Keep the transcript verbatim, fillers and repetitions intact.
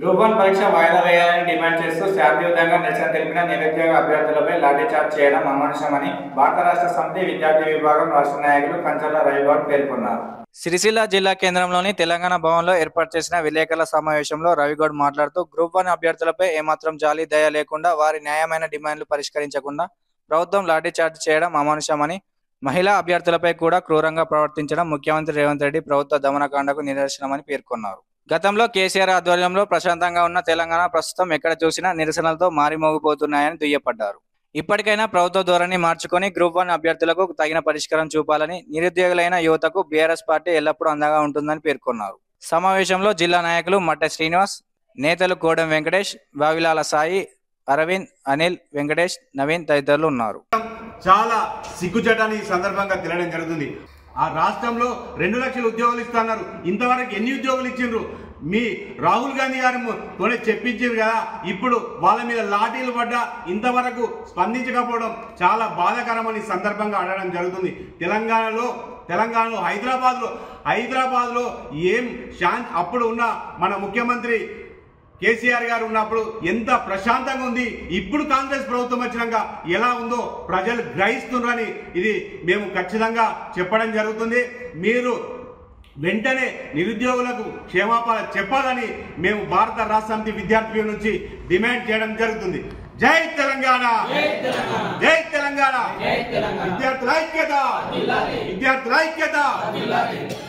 Group one పరీక్ష వాయిదా వేయాలని డిమాండ్ చేస్తూ శాంతి ఉద్యమంగా నిరసన తెలిపిన నిరుద్యోగ అభ్యర్థులపై లాఠీచార్జ్ చేయడం అమానుషమని భారత రాష్ట్ర సమితి విద్యార్థి విభాగం రాష్ట్ర నాయకులు కంచర్ల రవిగౌడ్ పేర్కొన్నారు. సిరిసిల్ల జిల్లా కేంద్రంలోని తెలంగాణ భవన్లో ఏర్పాటు చేసిన విలేకరుల సమావేశంలో రవిగౌడ్ మాట్లాడుతూ గ్రూప్ వన్ అభ్యర్థులపై ఏమాత్రం జాలి దయ లేకుండా వారి న్యాయమైన డిమాండ్లు పరిష్కరించకుండా ప్రభుత్వం లాఠీచార్జ్ చేయడం అమానుషమని, మహిళా అభ్యర్థులపై కూడా క్రూరంగా ప్రవర్తించడం ముఖ్యమంత్రి రేవంత్ రెడ్డి ప్రభుత్వ దమనకాండకు నిదర్శనమని పేర్కొన్నారు. గతంలో కేసీఆర్ ఆధ్వర్యంలో ప్రశాంతంగా ఉన్న తెలంగాణ ప్రస్తుతం ఎక్కడ చూసినా నిరసనలతో మారిమోగిపోతున్నాయని దుయ్యపడ్డారు. ఇప్పటికైనా ప్రభుత్వ ధోరణి మార్చుకొని గ్రూప్ వన్ అభ్యర్థులకు తగిన పరిష్కారం చూపాలని, నిరుద్యోగులైన యువతకు బీఆర్ఎస్ పార్టీ ఎల్లప్పుడూ అండగా ఉంటుందని పేర్కొన్నారు. సమావేశంలో జిల్లా నాయకులు మట్ట శ్రీనివాస్, నేతలు కోడెం వెంకటేష్, వావిలాల సాయి, అరవింద్, అనిల్, వెంకటేష్, నవీన్ తదితరులు ఉన్నారు. చాలా సిగ్గుచేటని ఈ సందర్భంగా తెలియడం జరుగుతుంది. ఆ రాష్ట్రంలో రెండు లక్షల ఉద్యోగాలు ఇస్తున్నారు, ఇంతవరకు ఎన్ని ఉద్యోగాలు ఇచ్చిండ్రు? మీ రాహుల్ గాంధీ గారితోనే చెప్పించారు కదా, ఇప్పుడు వాళ్ళ మీద లాఠీలు పడ్డా ఇంతవరకు స్పందించకపోవడం చాలా బాధాకరమని సందర్భంగా అడగడం జరుగుతుంది. తెలంగాణలో తెలంగాణలో హైదరాబాద్లో హైదరాబాద్లో ఏం శాంతి అప్పుడు ఉన్న మన ముఖ్యమంత్రి కేసీఆర్ గారు ఉన్నప్పుడు ఎంత ప్రశాంతంగా ఉంది, ఇప్పుడు కాంగ్రెస్ ప్రభుత్వం వచ్చినాక ఎలా ఉందో ప్రజలు గ్రహిస్తున్నారని ఇది మేము ఖచ్చితంగా చెప్పడం జరుగుతుంది. మీరు వెంటనే నిరుద్యోగులకు క్షేమాపాల చెప్పాలని మేము భారత రాష్ట్ర సమితి విద్యార్థుల నుంచి డిమాండ్ చేయడం జరుగుతుంది. జై తెలంగాణ, జై తెలంగాణ, విద్యార్థుల ఐక్యత, విద్యార్థుల ఐక్యత.